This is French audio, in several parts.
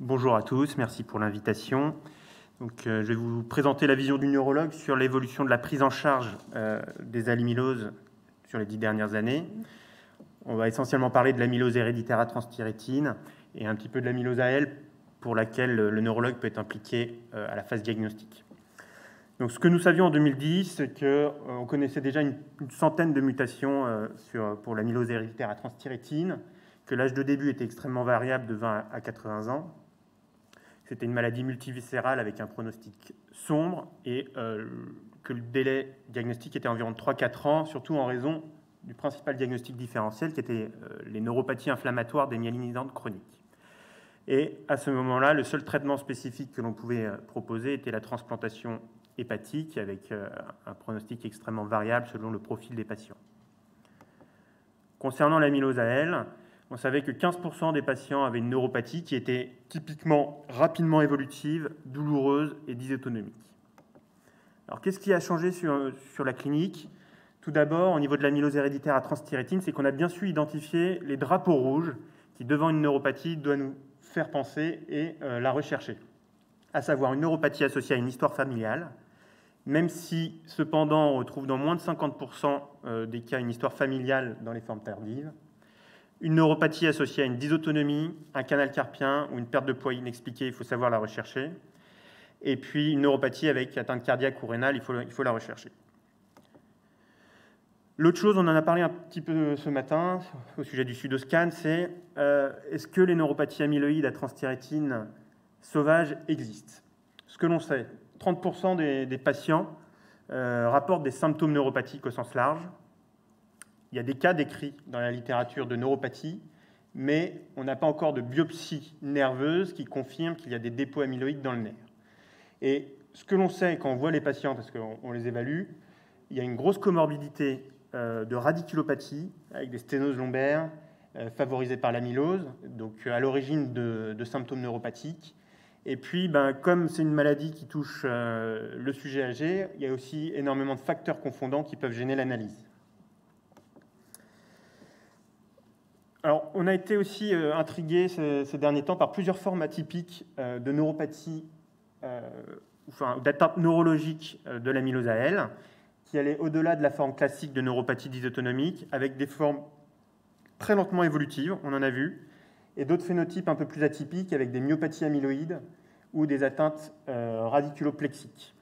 Bonjour à tous, merci pour l'invitation. Je vais vous présenter la vision du neurologue sur l'évolution de la prise en charge des amyloses sur les 10 dernières années. On va essentiellement parler de l'amylose héréditaire à transthyrétine et un petit peu de l'amylose AL pour laquelle le neurologue peut être impliqué à la phase diagnostique. Donc, ce que nous savions en 2010, c'est qu'on connaissait déjà une centaine de mutations pour l'amylose héréditaire à transthyrétine, que l'âge de début était extrêmement variable de 20 à 80 ans. C'était une maladie multiviscérale avec un pronostic sombre et que le délai diagnostique était environ 3-4 ans, surtout en raison du principal diagnostic différentiel qui était les neuropathies inflammatoires des myélinisantes chroniques. Et à ce moment-là, le seul traitement spécifique que l'on pouvait proposer était la transplantation hépatique avec un pronostic extrêmement variable selon le profil des patients. Concernant l'amylose AL, on savait que 15% des patients avaient une neuropathie qui était typiquement rapidement évolutive, douloureuse et dysautonomique. Alors, qu'est-ce qui a changé sur la clinique? Tout d'abord, au niveau de l'amylose héréditaire à transthyrétine, c'est qu'on a bien su identifier les drapeaux rouges qui, devant une neuropathie, doivent nous faire penser et la rechercher, à savoir une neuropathie associée à une histoire familiale, même si, cependant, on retrouve dans moins de 50% des cas une histoire familiale dans les formes tardives, une neuropathie associée à une dysautonomie, un canal carpien ou une perte de poids inexpliquée, il faut savoir la rechercher. Et puis une neuropathie avec atteinte cardiaque ou rénale, il faut la rechercher. L'autre chose, on en a parlé un petit peu ce matin au sujet du sudoscan, c'est est-ce que les neuropathies amyloïdes à transthyrétine sauvages existent? Ce que l'on sait, 30% des patients rapportent des symptômes neuropathiques au sens large. Il y a des cas décrits dans la littérature de neuropathie, mais on n'a pas encore de biopsie nerveuse qui confirme qu'il y a des dépôts amyloïdes dans le nerf. Et ce que l'on sait quand on voit les patients, parce qu'on les évalue, il y a une grosse comorbidité de radiculopathie avec des sténoses lombaires favorisées par l'amylose, donc à l'origine de symptômes neuropathiques. Et puis, comme c'est une maladie qui touche le sujet âgé, il y a aussi énormément de facteurs confondants qui peuvent gêner l'analyse. Alors, on a été aussi intrigué ces derniers temps par plusieurs formes atypiques de neuropathie, d'atteinte neurologique de l'amylose AL, qui allait au-delà de la forme classique de neuropathie dysautonomique, avec des formes très lentement évolutives, on en a vu, et d'autres phénotypes un peu plus atypiques, avec des myopathies amyloïdes ou des atteintes radiculoplexiques.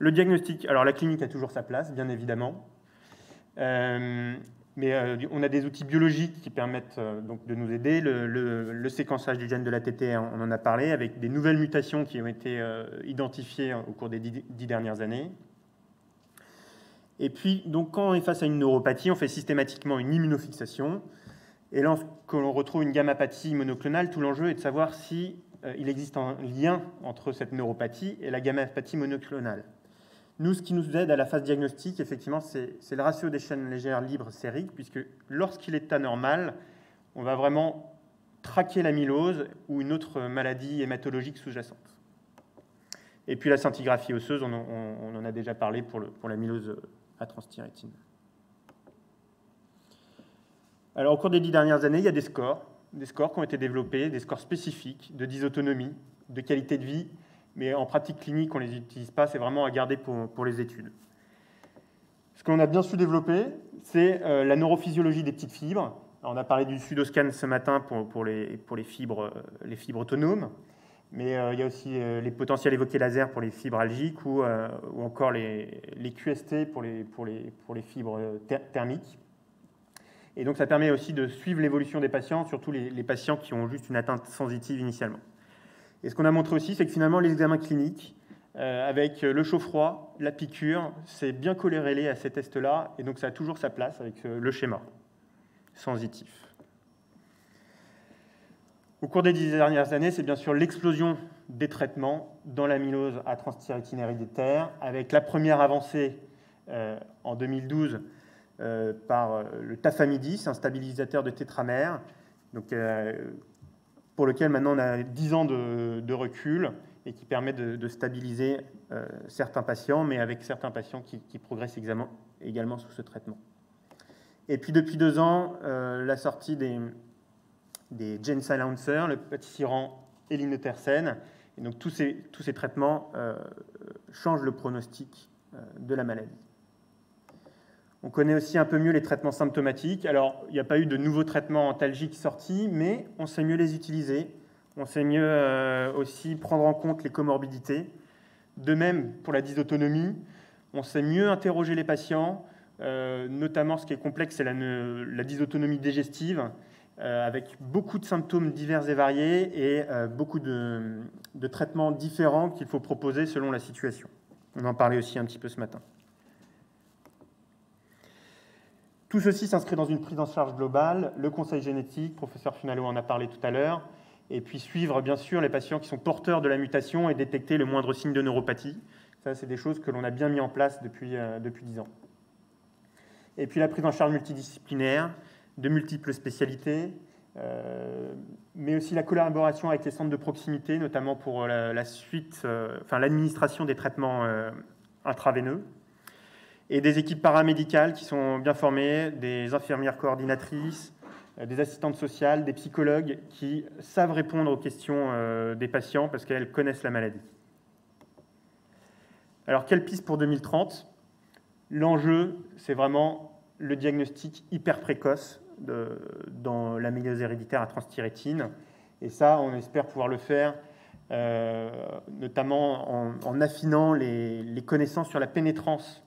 Le diagnostic, alors la clinique a toujours sa place, bien évidemment. Mais on a des outils biologiques qui permettent donc de nous aider. Le séquençage du gène de la TTR, on en a parlé, avec des nouvelles mutations qui ont été identifiées au cours des 10 dernières années. Et puis, donc, quand on est face à une neuropathie, on fait systématiquement une immunofixation. Et lorsqu'on retrouve une gammapathie monoclonale, tout l'enjeu est de savoir si il existe un lien entre cette neuropathie et la gammapathie monoclonale. Nous, ce qui nous aide à la phase diagnostique, effectivement, c'est le ratio des chaînes légères libres sériques, puisque lorsqu'il est anormal, on va vraiment traquer l'amylose ou une autre maladie hématologique sous-jacente. Et puis la scintigraphie osseuse, on en a déjà parlé pour l'amylose à transthyrétine. Alors, au cours des 10 dernières années, il y a des scores qui ont été développés, des scores spécifiques de dysautonomie, de qualité de vie, mais en pratique clinique, on ne les utilise pas, c'est vraiment à garder pour les études. Ce qu'on a bien su développer, c'est la neurophysiologie des petites fibres. Alors, on a parlé du sudoscan ce matin pour les fibres autonomes, mais il y a aussi les potentiels évoqués laser pour les fibres algiques ou encore les QST pour les fibres thermiques. Et donc ça permet aussi de suivre l'évolution des patients, surtout les patients qui ont juste une atteinte sensitive initialement. Et ce qu'on a montré aussi, c'est que finalement, les examens cliniques, avec le chaud-froid, la piqûre, c'est bien corrélé à ces tests-là, et donc ça a toujours sa place avec le schéma sensitif. Au cours des 10 dernières années, c'est bien sûr l'explosion des traitements dans l'amylose à transthyrétine héréditaire, avec la première avancée en 2012 par le tafamidis, un stabilisateur de tétramère, donc pour lequel maintenant on a 10 ans de recul et qui permet de stabiliser certains patients, mais avec certains patients qui progressent également sous ce traitement. Et puis depuis 2 ans, la sortie des, des gene silencers, le patisiran et l'inotersen. Et donc tous ces traitements changent le pronostic de la maladie. On connaît aussi un peu mieux les traitements symptomatiques. Alors, il n'y a pas eu de nouveaux traitements antalgiques sortis, mais on sait mieux les utiliser. On sait mieux aussi prendre en compte les comorbidités. De même, pour la dysautonomie, on sait mieux interroger les patients, notamment ce qui est complexe, c'est la dysautonomie digestive, avec beaucoup de symptômes divers et variés et beaucoup de traitements différents qu'il faut proposer selon la situation. On en parlait aussi un petit peu ce matin. Tout ceci s'inscrit dans une prise en charge globale, le conseil génétique, professeur Funalo en a parlé tout à l'heure, et puis suivre bien sûr les patients qui sont porteurs de la mutation et détecter le moindre signe de neuropathie. Ça, c'est des choses que l'on a bien mis en place depuis 10 ans. Et puis la prise en charge multidisciplinaire, de multiples spécialités, mais aussi la collaboration avec les centres de proximité, notamment pour l'administration des traitements intraveineux. Et des équipes paramédicales qui sont bien formées, des infirmières coordinatrices, des assistantes sociales, des psychologues qui savent répondre aux questions des patients parce qu'elles connaissent la maladie. Alors, quelle piste pour 2030 ? L'enjeu, c'est vraiment le diagnostic hyper précoce dans l'amylose héréditaire à transthyrétine. Et ça, on espère pouvoir le faire notamment en affinant les connaissances sur la pénétrance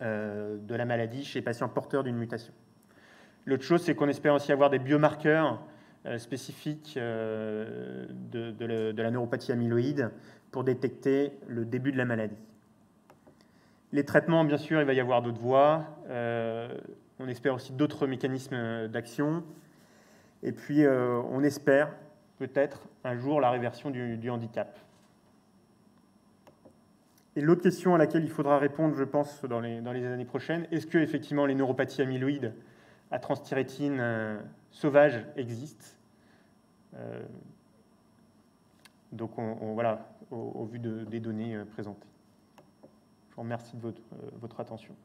de la maladie chez les patients porteurs d'une mutation. L'autre chose, c'est qu'on espère aussi avoir des biomarqueurs spécifiques de la neuropathie amyloïde pour détecter le début de la maladie. Les traitements, bien sûr, il va y avoir d'autres voies. On espère aussi d'autres mécanismes d'action. Et puis, on espère peut-être un jour la réversion du handicap. Et l'autre question à laquelle il faudra répondre, je pense, dans les années prochaines, est-ce que effectivement les neuropathies amyloïdes à transthyrétine sauvage existent donc, voilà, au vu des données présentées. Je vous remercie de votre attention.